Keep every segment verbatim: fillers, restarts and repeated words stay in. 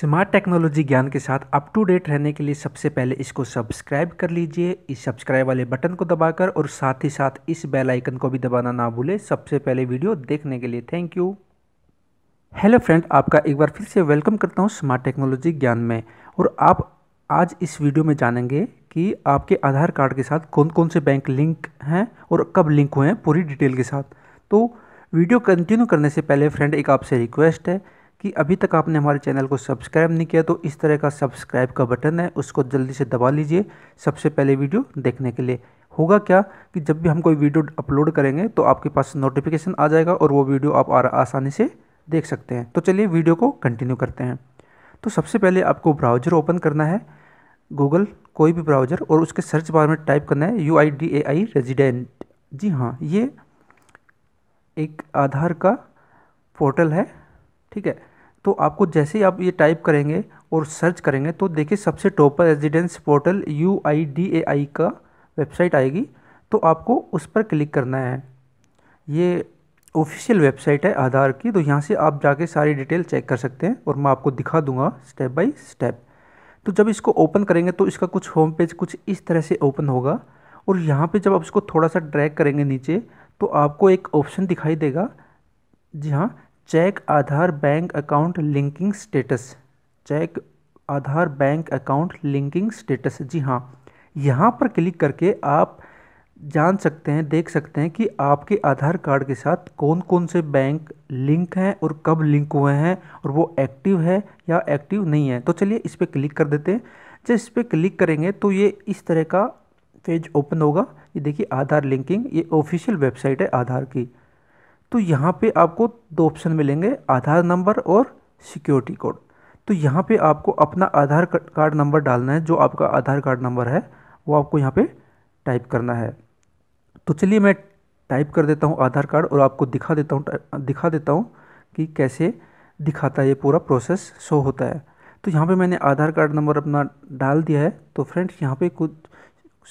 Smart technology ज्ञान के साथ अप टू डेट रहने के लिए सबसे पहले इसको सब्सक्राइब कर लीजिए, इस सब्सक्राइब वाले बटन को दबाकर, और साथ ही साथ इस बेल आइकन को भी दबाना ना भूलें। सबसे पहले वीडियो देखने के लिए थैंक यू। हेलो फ्रेंड, आपका एक बार फिर से वेलकम करता हूं स्मार्ट टेक्नोलॉजी ज्ञान में। और आप आज इस वीडियो में जानेंगे कि आपके आधार कार्ड के साथ कौन कौन से बैंक लिंक हैं और कब लिंक हुए हैं, पूरी डिटेल के साथ। तो वीडियो कंटिन्यू करने से पहले फ्रेंड एक आपसे रिक्वेस्ट है कि अभी तक आपने हमारे चैनल को सब्सक्राइब नहीं किया तो इस तरह का सब्सक्राइब का बटन है, उसको जल्दी से दबा लीजिए सबसे पहले वीडियो देखने के लिए। होगा क्या कि जब भी हम कोई वीडियो अपलोड करेंगे तो आपके पास नोटिफिकेशन आ जाएगा और वो वीडियो आप आसानी से देख सकते हैं। तो चलिए वीडियो को कंटिन्यू करते हैं। तो सबसे पहले आपको ब्राउज़र ओपन करना है, गूगल कोई भी ब्राउज़र, और उसके सर्च बार में टाइप करना है U I D A I resident. जी हाँ, ये एक आधार का पोर्टल है, ठीक है। तो आपको जैसे ही आप ये टाइप करेंगे और सर्च करेंगे तो देखिए सबसे टॉप पर residence portal U I D A I का वेबसाइट आएगी, तो आपको उस पर क्लिक करना है। ये ऑफिशियल वेबसाइट है आधार की, तो यहाँ से आप जाके सारी डिटेल चेक कर सकते हैं और मैं आपको दिखा दूंगा स्टेप बाय स्टेप। तो जब इसको ओपन करेंगे तो इसका कुछ होम पेज कुछ इस तरह से ओपन होगा, और यहाँ पर जब आप इसको थोड़ा सा ड्रैग करेंगे नीचे तो आपको एक ऑप्शन दिखाई देगा। जी हाँ, check Aadhaar bank account linking status, check Aadhaar bank account linking status. जी हाँ, यहाँ पर क्लिक करके आप जान सकते हैं, देख सकते हैं कि आपके आधार कार्ड के साथ कौन कौन से बैंक लिंक हैं और कब लिंक हुए हैं और वो एक्टिव है या एक्टिव नहीं है। तो चलिए इस पर क्लिक कर देते हैं। जब इस पर क्लिक करेंगे तो ये इस तरह का पेज ओपन होगा। ये देखिए आधार लिंकिंग, ये ऑफिशियल वेबसाइट है आधार की। तो यहाँ पे आपको दो ऑप्शन मिलेंगे, आधार नंबर और सिक्योरिटी कोड। तो यहाँ पे आपको अपना आधार कार्ड नंबर डालना है, जो आपका आधार कार्ड नंबर है वो आपको यहाँ पे टाइप करना है। तो चलिए मैं टाइप कर देता हूँ आधार कार्ड और आपको दिखा देता हूँ दिखा देता हूँ कि कैसे दिखाता है ये पूरा प्रोसेस शो होता है। तो यहाँ पर मैंने आधार कार्ड नंबर अपना डाल दिया है। तो फ्रेंड्स यहाँ पर कुछ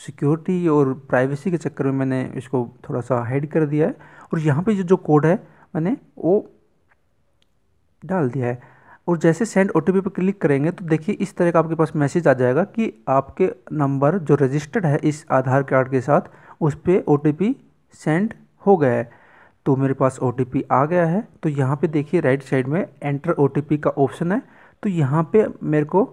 सिक्योरिटी और प्राइवेसी के चक्कर में मैंने इसको थोड़ा सा हाइड कर दिया है, और यहाँ पे जो जो कोड है मैंने वो डाल दिया है। और जैसे सेंड ओटीपी पर क्लिक करेंगे तो देखिए इस तरह का आपके पास मैसेज आ जाएगा कि आपके नंबर जो रजिस्टर्ड है इस आधार कार्ड के साथ उस पर ओटीपी सेंड हो गया है। तो मेरे पास ओटीपी आ गया है। तो यहाँ पर देखिए राइट साइड में एंटर ओटीपी का ऑप्शन है, तो यहाँ पर मेरे को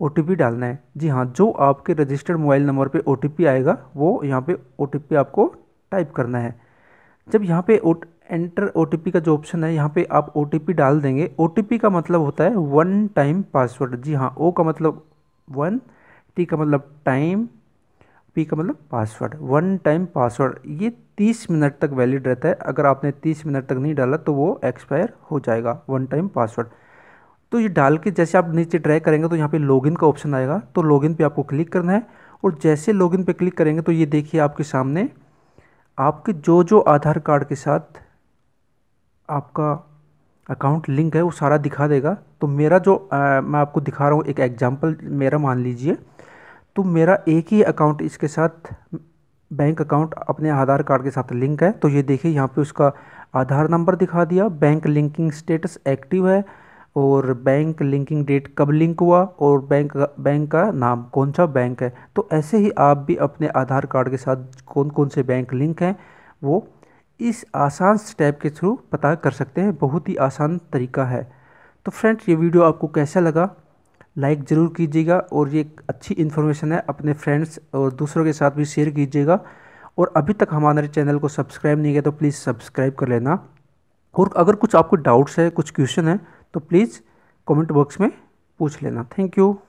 ओटीपी डालना है। जी हाँ, जो आपके रजिस्टर्ड मोबाइल नंबर पे ओटीपी आएगा वो यहाँ पे ओटीपी आपको टाइप करना है। जब यहाँ पे एंटर ओटीपी का जो ऑप्शन है यहाँ पे आप ओटीपी डाल देंगे। ओटीपी का मतलब होता है वन टाइम पासवर्ड। जी हाँ, ओ का मतलब वन, टी का मतलब टाइम, पी का मतलब पासवर्ड। वन टाइम पासवर्ड ये तीस मिनट तक वैलिड रहता है। अगर आपने तीस मिनट तक नहीं डाला तो वो एक्सपायर हो जाएगा वन टाइम पासवर्ड। तो ये डाल के जैसे आप नीचे ड्रैग करेंगे तो यहाँ पे लॉगिन का ऑप्शन आएगा, तो लॉगिन पे आपको क्लिक करना है। और जैसे लॉगिन पे क्लिक करेंगे तो ये देखिए आपके सामने आपके जो जो आधार कार्ड के साथ आपका अकाउंट लिंक है वो सारा दिखा देगा। तो मेरा जो आ, मैं आपको दिखा रहा हूँ एक एग्जांपल मेरा मान लीजिए। तो मेरा एक ही अकाउंट इसके साथ बैंक अकाउंट अपने आधार कार्ड के साथ लिंक है। तो ये देखिए यहाँ पर उसका आधार नंबर दिखा दिया, बैंक लिंकिंग स्टेटस एक्टिव है, और बैंक लिंकिंग डेट कब लिंक हुआ, और बैंक बैंक का नाम कौन सा बैंक है। तो ऐसे ही आप भी अपने आधार कार्ड के साथ कौन कौन से बैंक लिंक हैं वो इस आसान स्टेप के थ्रू पता कर सकते हैं। बहुत ही आसान तरीका है। तो फ्रेंड्स ये वीडियो आपको कैसा लगा लाइक ज़रूर कीजिएगा, और ये एक अच्छी इन्फॉर्मेशन है, अपने फ्रेंड्स और दूसरों के साथ भी शेयर कीजिएगा। और अभी तक हमारे चैनल को सब्सक्राइब नहीं किया तो प्लीज़ सब्सक्राइब कर लेना। और अगर कुछ आपको डाउट्स है, कुछ क्वेश्चन है, तो प्लीज़ कमेंट बॉक्स में पूछ लेना। Thank you.